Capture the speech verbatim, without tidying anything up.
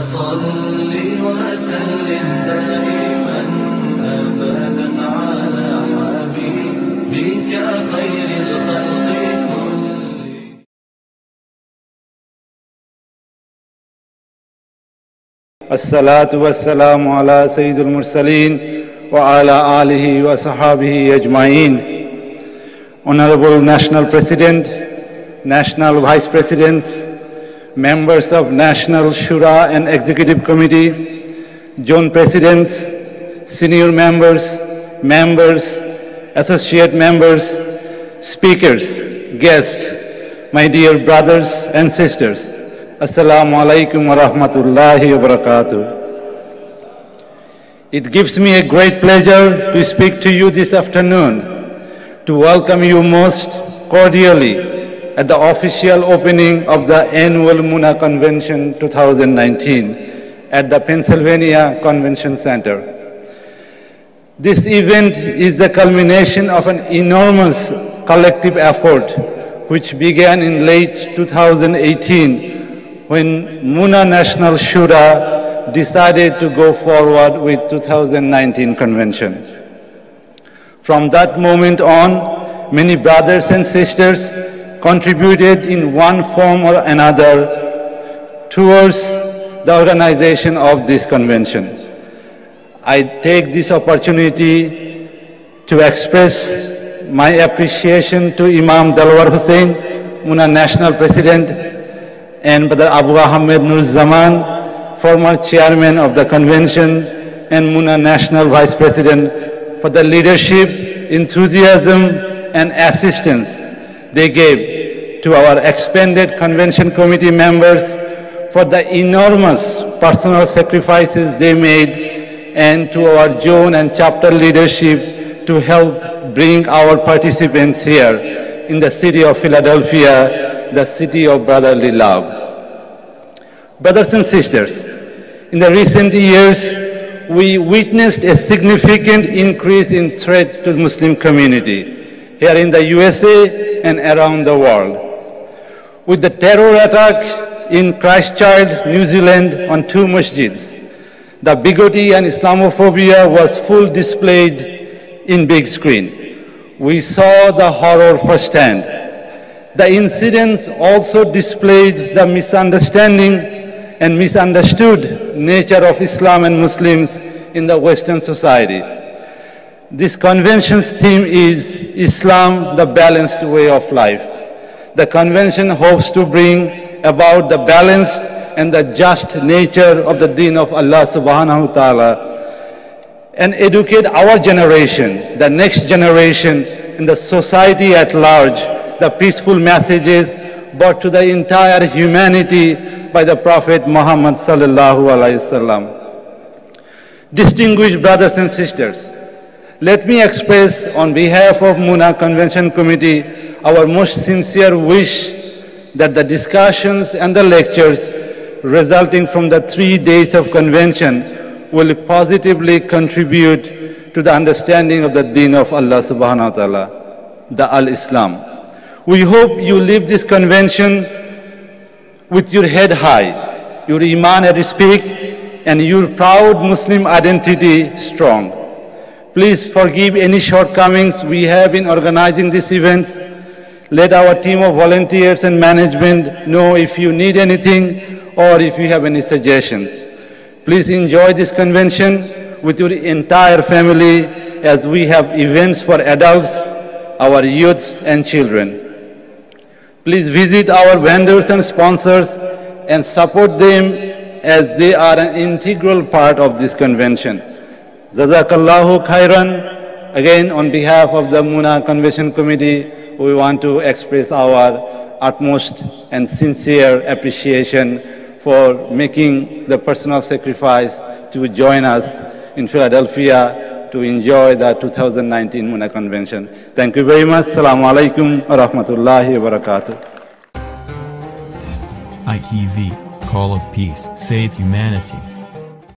As-salatu was-salamu ala Sayyidul Mursaleen wa ala alihi wa sahabihi ajma'in. Honorable National President, National Vice Presidents, members of National Shura and Executive Committee, Zone Presidents, Senior Members, Members, Associate Members, Speakers, Guests, my dear brothers and sisters, Assalamu alaikum wa rahmatullahi wa barakatuh. It gives me a great pleasure to speak to you this afternoon, to welcome you most cordially at the official opening of the annual MUNA Convention twenty nineteen at the Pennsylvania Convention Center. This event is the culmination of an enormous collective effort which began in late two thousand eighteen when MUNA National Shura decided to go forward with two thousand nineteen convention. From that moment on, many brothers and sisters contributed in one form or another towards the organization of this convention. I take this opportunity to express my appreciation to Imam Dalwar Hussain, MUNA National President, and Brother Abu Muhammad Nur Zaman, former chairman of the convention and MUNA National Vice President, for the leadership, enthusiasm, and assistance they gave to our expanded convention committee members, for the enormous personal sacrifices they made, and to our zone and chapter leadership to help bring our participants here in the city of Philadelphia, the city of brotherly love. Brothers and sisters, in the recent years, we witnessed a significant increase in threat to the Muslim community here in the U S A and around the world. With the terror attack in Christchurch, New Zealand on two masjids, the bigotry and Islamophobia was full displayed in big screen. We saw the horror firsthand. The incidents also displayed the misunderstanding and misunderstood nature of Islam and Muslims in the Western society. This convention's theme is Islam, the balanced way of life. The convention hopes to bring about the balanced and the just nature of the deen of Allah subhanahu wa ta'ala, and educate our generation, the next generation, and the society at large, the peaceful messages brought to the entire humanity by the Prophet Muhammad sallallahu alayhi wasallam. Distinguished brothers and sisters, let me express on behalf of MUNA Convention Committee our most sincere wish that the discussions and the lectures resulting from the three days of convention will positively contribute to the understanding of the deen of Allah subhanahu wa ta'ala, the Al-Islam. We hope you leave this convention with your head high, your iman at its peak, and your proud Muslim identity strong. Please forgive any shortcomings we have in organizing these events. Let our team of volunteers and management know if you need anything or if you have any suggestions. Please enjoy this convention with your entire family, as we have events for adults, our youths, and children. Please visit our vendors and sponsors and support them, as they are an integral part of this convention. Zazakallahu Khairan. Again, on behalf of the MUNA Convention Committee, we want to express our utmost and sincere appreciation for making the personal sacrifice to join us in Philadelphia to enjoy the two thousand nineteen MUNA Convention. Thank you very much. Assalamu alaikum wa rahmatullahi wa barakatuh. I T V, Call of Peace, Save Humanity.